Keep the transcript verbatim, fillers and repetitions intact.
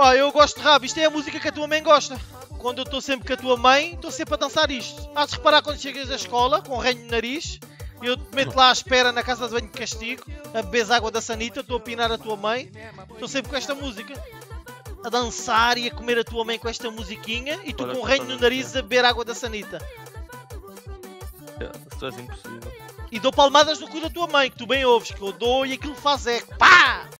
Pá, eu gosto de rabo. Isto é a música que a tua mãe gosta. Quando eu estou sempre com a tua mãe, estou sempre a dançar isto. Há de reparar quando chegas da escola, com o ranho no nariz, eu te meto lá à espera na casa de banho de castigo, a beber água da sanita, estou a pinar a tua mãe, estou sempre com esta música. A dançar e a comer a tua mãe com esta musiquinha e tu olha, com o reino no nariz a beber água da sanita. Isso é impossível. E dou palmadas no cu da tua mãe, que tu bem ouves, que eu dou e aquilo faz eco. Pá!